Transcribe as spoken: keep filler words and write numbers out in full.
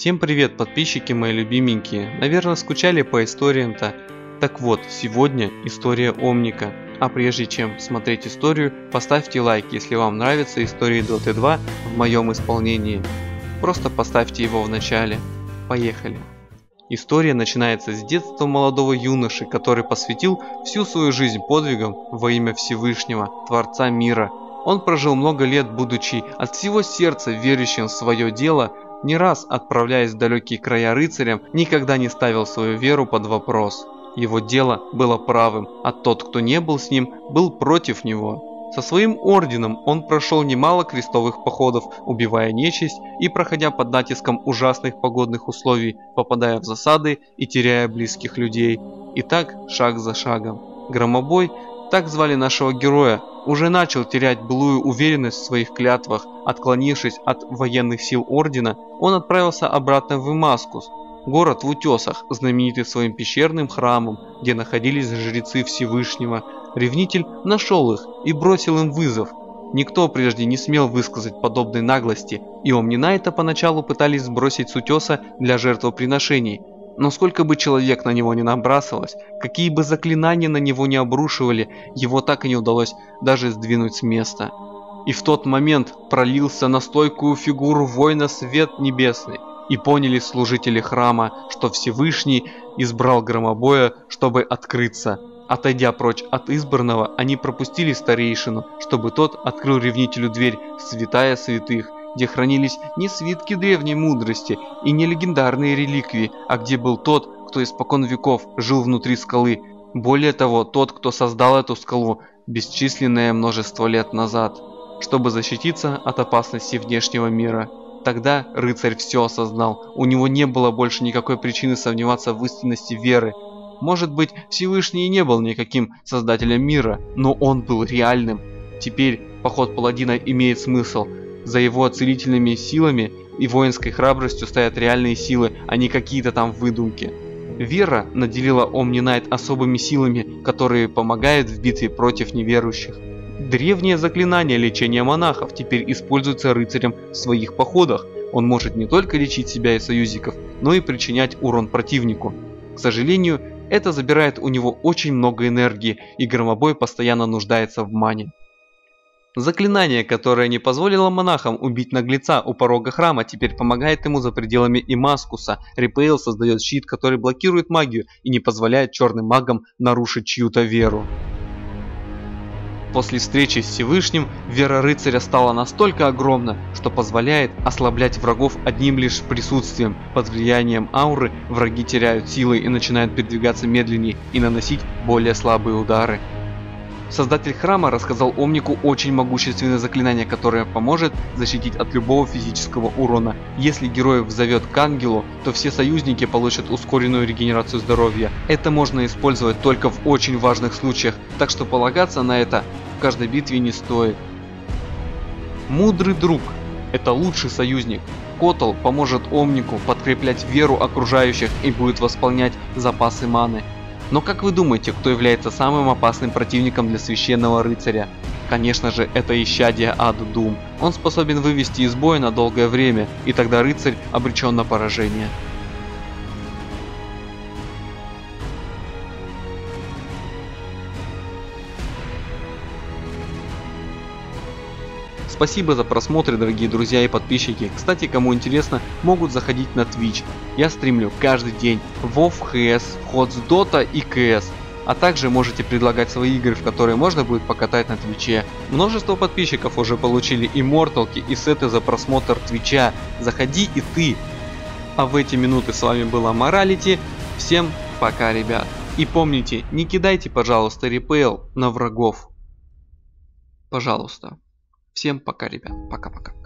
Всем привет, подписчики мои любименькие, наверное скучали по историям-то. Так вот, сегодня история Омника. А прежде чем смотреть историю, поставьте лайк, если вам нравятся истории Доты два в моем исполнении. Просто поставьте его в начале. Поехали. История начинается с детства молодого юноши, который посвятил всю свою жизнь подвигам во имя Всевышнего, Творца мира. Он прожил много лет, будучи от всего сердца верящим в свое дело, не раз отправляясь в далекие края рыцарем, никогда не ставил свою веру под вопрос. Его дело было правым, а тот, кто не был с ним, был против него. Со своим орденом он прошел немало крестовых походов, убивая нечисть и проходя под натиском ужасных погодных условий, попадая в засады и теряя близких людей. И так шаг за шагом. Громобой, так звали нашего героя, уже начал терять былую уверенность в своих клятвах. Отклонившись от военных сил ордена, он отправился обратно в Имаскус, город в утесах, знаменитый своим пещерным храмом, где находились жрецы Всевышнего. Ревнитель нашел их и бросил им вызов. Никто прежде не смел высказать подобной наглости, и Омнинайта поначалу пытались сбросить с утеса для жертвоприношений. Но сколько бы человек на него не набрасывалось, какие бы заклинания на него не обрушивали, его так и не удалось даже сдвинуть с места. И в тот момент пролился на стойкую фигуру воина свет небесный. И поняли служители храма, что Всевышний избрал Громобоя, чтобы открыться. Отойдя прочь от избранного, они пропустили старейшину, чтобы тот открыл ревнителю дверь в святая святых, где хранились не свитки древней мудрости и не легендарные реликвии, а где был тот, кто испокон веков жил внутри скалы. Более того, тот, кто создал эту скалу бесчисленное множество лет назад, чтобы защититься от опасности внешнего мира. Тогда рыцарь все осознал, у него не было больше никакой причины сомневаться в истинности веры. Может быть, Всевышний и не был никаким создателем мира, но он был реальным. Теперь поход паладина имеет смысл. За его целительными силами и воинской храбростью стоят реальные силы, а не какие-то там выдумки. Вера наделила Омнинайт особыми силами, которые помогают в битве против неверующих. Древнее заклинание лечения монахов теперь используется рыцарем в своих походах. Он может не только лечить себя и союзников, но и причинять урон противнику. К сожалению, это забирает у него очень много энергии, и Громобой постоянно нуждается в мане. Заклинание, которое не позволило монахам убить наглеца у порога храма, теперь помогает ему за пределами Имаскуса. Репейл создает щит, который блокирует магию и не позволяет черным магам нарушить чью-то веру. После встречи с Всевышним вера рыцаря стала настолько огромна, что позволяет ослаблять врагов одним лишь присутствием. Под влиянием ауры враги теряют силы и начинают передвигаться медленнее и наносить более слабые удары. Создатель храма рассказал Омнику очень могущественное заклинание, которое поможет защитить от любого физического урона. Если герой взовет к ангелу, то все союзники получат ускоренную регенерацию здоровья. Это можно использовать только в очень важных случаях, так что полагаться на это в каждой битве не стоит. Мудрый друг – это лучший союзник. Котл поможет Омнику подкреплять веру окружающих и будет восполнять запасы маны. Но как вы думаете, кто является самым опасным противником для священного рыцаря? Конечно же, это исчадие ада Дум. Он способен вывести из боя на долгое время, и тогда рыцарь обречен на поражение. Спасибо за просмотр, дорогие друзья и подписчики. Кстати, кому интересно, могут заходить на Twitch. Я стримлю каждый день WoW, эйч эс, Hots, Dota и си эс. А также можете предлагать свои игры, в которые можно будет покатать на Твиче. Множество подписчиков уже получили и морталки, и сеты за просмотр Твича. Заходи и ты. А в эти минуты с вами была Amorality. Всем пока, ребят. И помните, не кидайте, пожалуйста, репейл на врагов. Пожалуйста. Всем пока, ребят. Пока-пока.